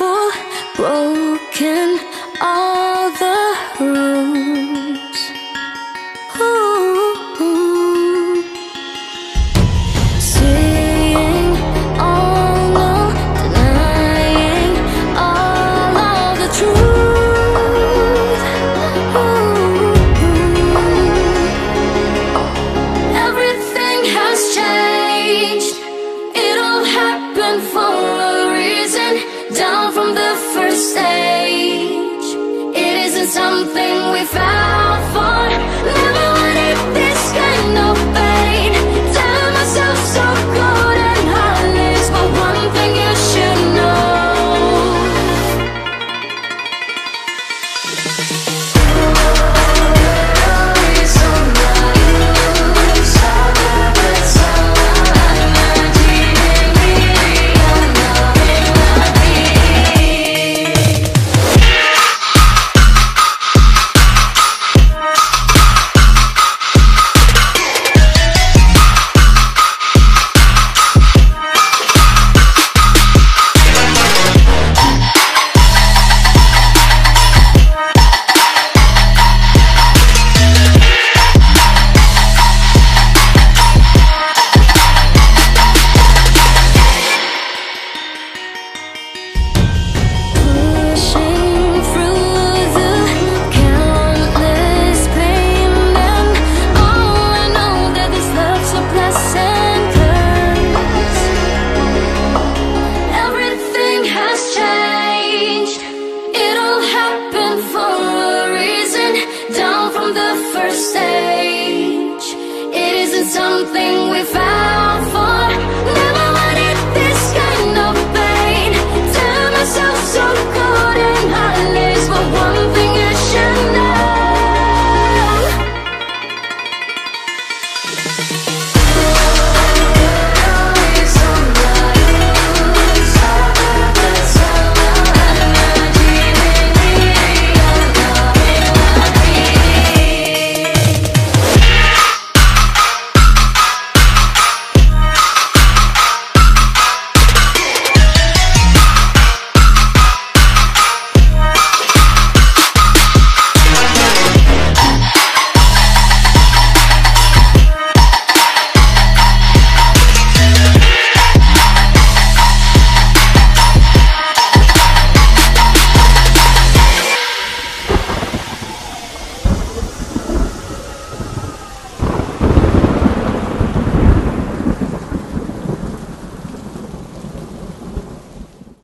for broken all the rules. Ooh. Seeing all, no denying all of the truth. Ooh. Everything has changed. It all happened for a reason. Down from the first stage, it isn't something we fell for. Never wanted this kind of pain. Tell myself so cold and heartless, but one thing you should know. Something we found.